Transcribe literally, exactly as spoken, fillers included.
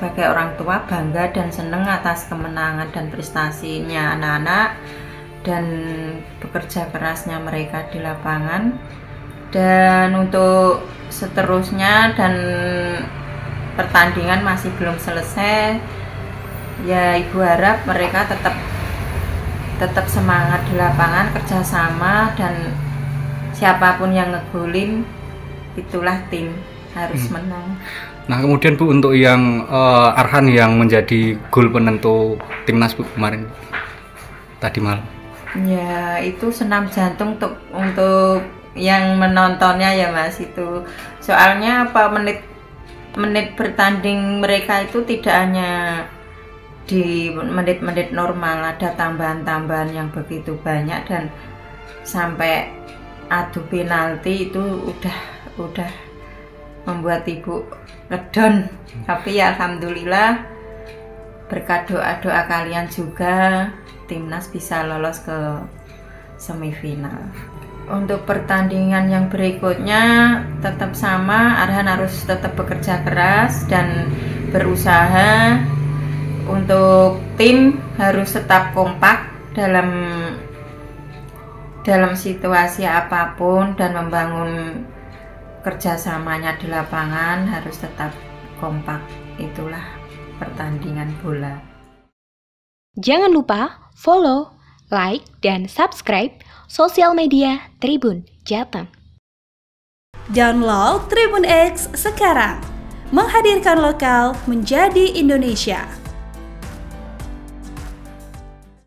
sebagai orang tua bangga dan senang atas kemenangan dan prestasinya anak-anak dan bekerja kerasnya mereka di lapangan. Dan untuk seterusnya, dan pertandingan masih belum selesai, ya ibu harap mereka tetap tetap semangat di lapangan, kerjasama, dan siapapun yang ngegolin itulah tim harus hmm. menang. Nah kemudian Bu, untuk yang uh, Arhan yang menjadi gol penentu timnas Bu kemarin tadi malam, ya itu senam jantung untuk untuk yang menontonnya ya Mas. Itu soalnya apa, menit menit bertanding mereka itu tidak hanya di menit-menit normal, ada tambahan-tambahan yang begitu banyak, dan sampai adu penalti itu udah udah membuat ibu redon. Tapi ya alhamdulillah berkat doa-doa kalian juga timnas bisa lolos ke semifinal. Untuk pertandingan yang berikutnya tetap sama, Arhan harus tetap bekerja keras dan berusaha. Untuk tim harus tetap kompak dalam dalam situasi apapun dan membangun kerjasamanya di lapangan harus tetap kompak. Itulah pertandingan bola. Jangan lupa follow, like, dan subscribe sosial media Tribun Jateng. Download TribunX sekarang, menghadirkan lokal menjadi Indonesia.